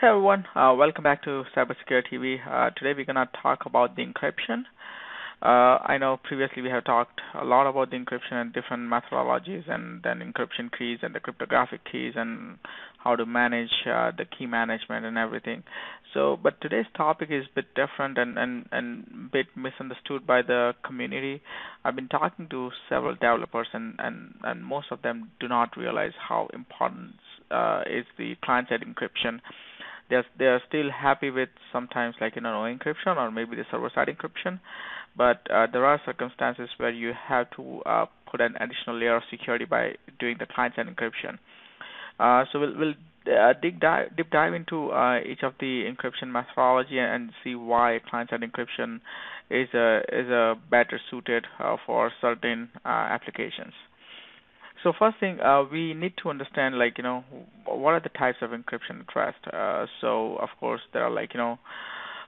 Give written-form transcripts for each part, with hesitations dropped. Hey everyone, welcome back to Cybersecurity TV. Today we're going to talk about the encryption. I know previously we have talked a lot about the encryption and different methodologies, and then encryption keys and the cryptographic keys and how to manage the key management and everything. So, but today's topic is a bit different and bit misunderstood by the community. I've been talking to several developers, and most of them do not realize how important is the client-side encryption. They're still happy with sometimes no encryption or maybe the server-side encryption, but there are circumstances where you have to put an additional layer of security by doing the client-side encryption. So we'll deep dive into each of the encryption methodology and see why client-side encryption is better suited for certain applications. So first thing, we need to understand what are the types of encryption requests. So of course there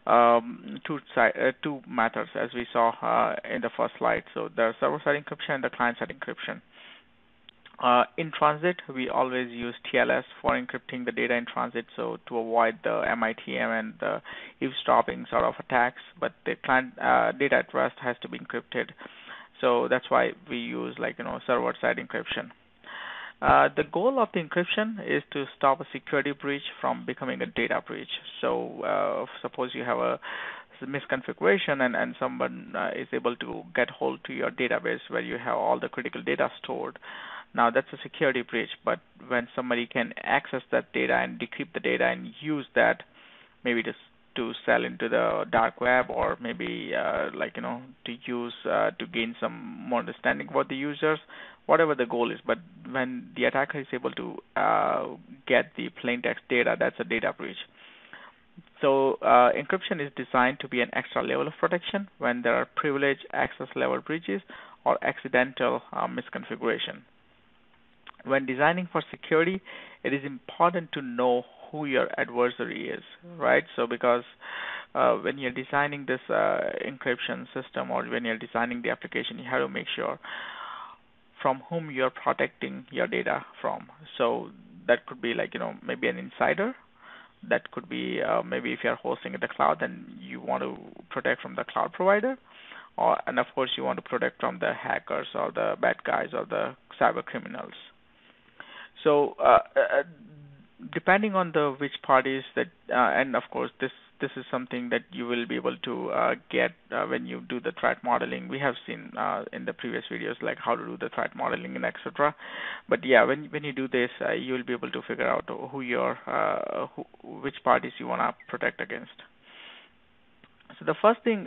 are two methods, as we saw in the first slide. So the server-side encryption and the client-side encryption. In transit, we always use TLS for encrypting the data in transit, so to avoid the MITM and the eavesdropping sort of attacks. But the client data at rest has to be encrypted. So that's why we use server-side encryption. The goal of the encryption is to stop a security breach from becoming a data breach. So suppose you have a misconfiguration and someone is able to get hold to your database where you have all the critical data stored. Now that's a security breach, but when somebody can access that data and decrypt the data and use that maybe to sell into the dark web, or maybe to use to gain some more understanding about the users, whatever the goal is. But when the attacker is able to get the plain text data, that's a data breach. So encryption is designed to be an extra level of protection when there are privilege access level breaches or accidental misconfiguration. When designing for security, it is important to know who your adversary is, right? So because when you're designing this encryption system, or when you're designing the application, you have to make sure from whom you're protecting your data from. So that could be maybe an insider. That could be maybe if you're hosting in the cloud, then you want to protect from the cloud provider, and of course you want to protect from the hackers or the bad guys or the cyber criminals. So depending on which parties that, and of course this is something that you will be able to get when you do the threat modeling. We have seen in the previous videos how to do the threat modeling and etc. But yeah, when you do this, you will be able to figure out which parties you want to protect against. So the first thing,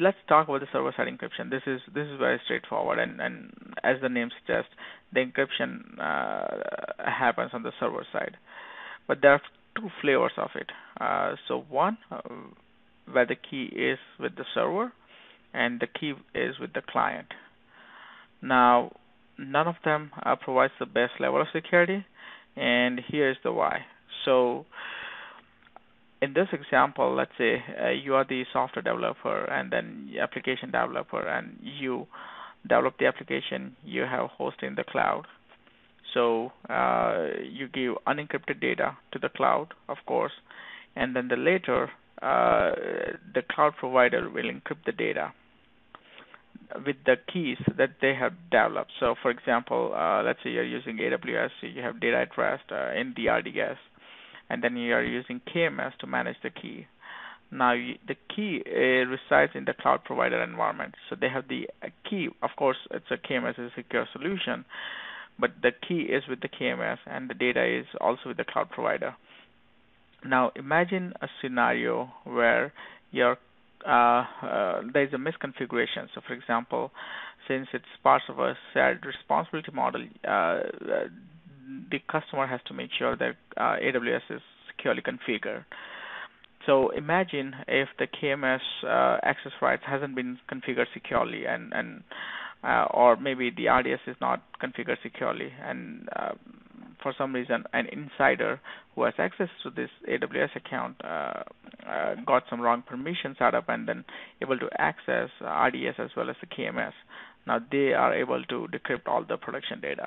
let's talk about the server-side encryption. This is very straightforward, and as the name suggests, the encryption happens on the server side. But there are two flavors of it. So one, where the key is with the server, and the key is with the client. Now, none of them provides the best level of security, and here's the why. So in this example, let's say you are the software developer and then application developer, and you develop the application, you have hosted in the cloud. So you give unencrypted data to the cloud, of course, and then later the cloud provider will encrypt the data with the keys that they have developed. So for example, let's say you're using AWS, so you have data at rest in the RDS. And then you are using KMS to manage the key. Now, the key resides in the cloud provider environment. So they have the key. Of course, it's a KMS is a secure solution, but the key is with the KMS, and the data is also with the cloud provider. Now, imagine a scenario where there's a misconfiguration. So for example, since it's part of a shared responsibility model, the customer has to make sure that AWS is securely configured. So imagine if the KMS access rights hasn't been configured securely, or maybe the RDS is not configured securely, and for some reason an insider who has access to this AWS account got some wrong permission set up and then able to access RDS as well as the KMS. Now they are able to decrypt all the production data.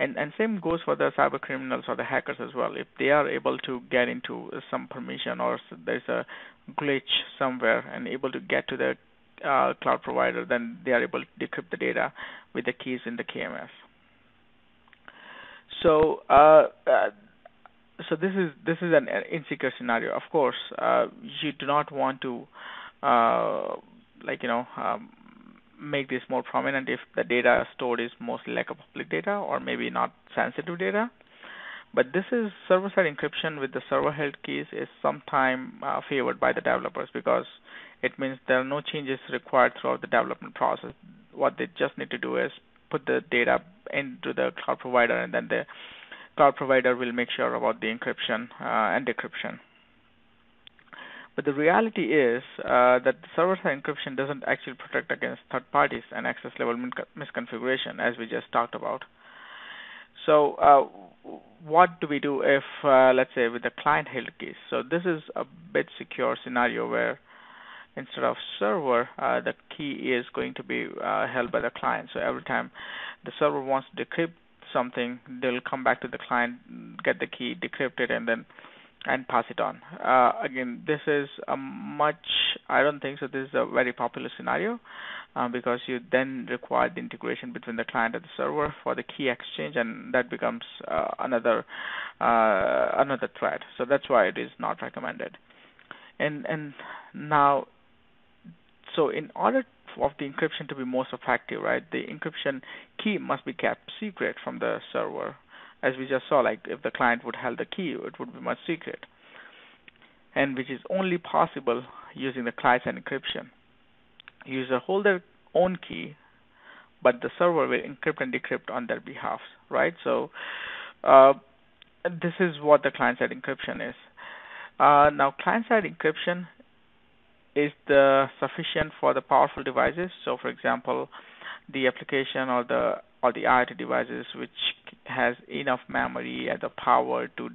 And same goes for the cyber criminals or the hackers as well. If they are able to get into some permission or there's a glitch somewhere and able to get to the cloud provider, then they are able to decrypt the data with the keys in the KMS. So this is an insecure scenario. Of course, you do not want to make this more prominent if the data stored is mostly like a public data or maybe not sensitive data. But this is server-side encryption with the server-held keys is sometimes favored by the developers because it means there are no changes required throughout the development process. What they just need to do is put the data into the cloud provider, and then the cloud provider will make sure about the encryption and decryption. But the reality is that server-side encryption doesn't actually protect against third parties and access-level misconfiguration, as we just talked about. So what do we do if, let's say, with the client-held keys? So this is a bit secure scenario where instead of server, the key is going to be held by the client. So every time the server wants to decrypt something, they'll come back to the client, get the key, decrypt it, and pass it on. Again, this is a much, I don't think so this is a very popular scenario because you then require the integration between the client and the server for the key exchange, and that becomes another threat. So that's why it is not recommended. And now, so in order of the encryption to be most effective, right, the encryption key must be kept secret from the server. As we just saw, like if the client would hold the key, it would be much secret, and which is only possible using the client-side encryption. User hold their own key, but the server will encrypt and decrypt on their behalf, right? So this is what the client-side encryption is. Now, client-side encryption is sufficient for the powerful devices. So, for example, the application or the IoT devices which has enough memory and the power to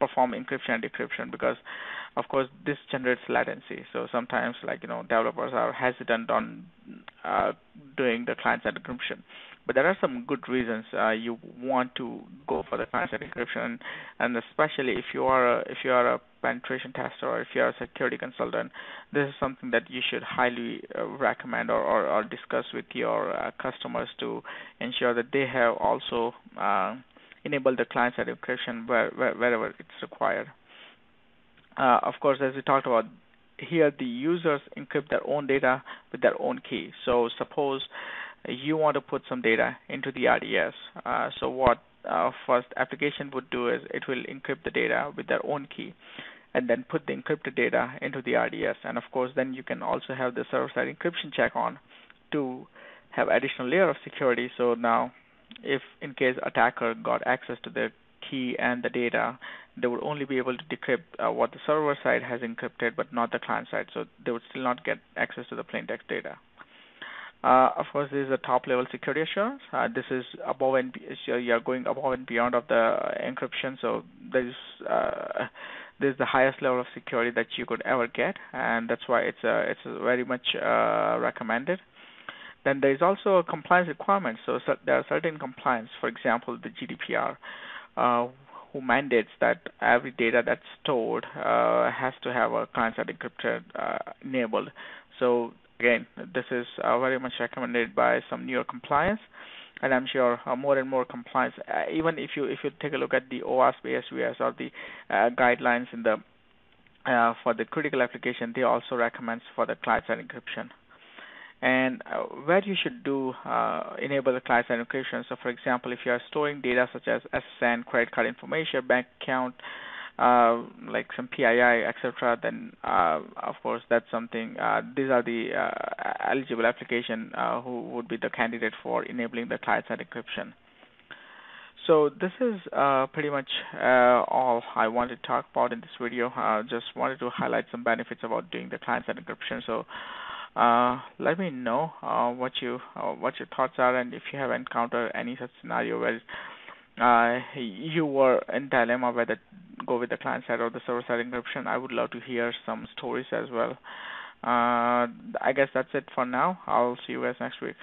perform encryption and decryption, because of course this generates latency. So sometimes, like, you know, developers are hesitant on doing the client-side encryption, but there are some good reasons you want to go for the client-side encryption, and especially if you are a penetration tester or if you are a security consultant, this is something that you should highly recommend or discuss with your customers to ensure that they have also enabled the client-side encryption wherever it's required. Of course, as we talked about here, the users encrypt their own data with their own key. So suppose you want to put some data into the RDS. So what first application would do is it will encrypt the data with their own key and then put the encrypted data into the RDS. And of course, then you can also have the server-side encryption check on to have additional layer of security. So now, if in case attacker got access to the key and the data, they would only be able to decrypt what the server side has encrypted, but not the client side. So they would still not get access to the plain text data. Of course, this is a top-level security assurance. This is above and so you are going above and beyond of the encryption. So this is the highest level of security that you could ever get, and that's why it's very much recommended. Then there is also a compliance requirement. So there are certain compliance, for example, the GDPR, who mandates that every data that's stored has to have a client-side encrypted enabled. So again, this is very much recommended by some newer compliance, and I'm sure more and more compliance. Even if you take a look at the OWASP ASVS or the guidelines in the for the critical application, they also recommend for the client-side encryption. And where you should do enable the client-side encryption. So, for example, if you are storing data such as SSN, credit card information, bank account, like some PII, etc., then of course that's something. These are the eligible application who would be the candidate for enabling the client-side encryption. So this is pretty much all I wanted to talk about in this video. Just wanted to highlight some benefits about doing the client-side encryption. So. Let me know what your thoughts are, and if you have encountered any such scenario where you were in dilemma whether to go with the client side or the server side encryption. I would love to hear some stories as well. I guess that's it for now. I'll see you guys next week.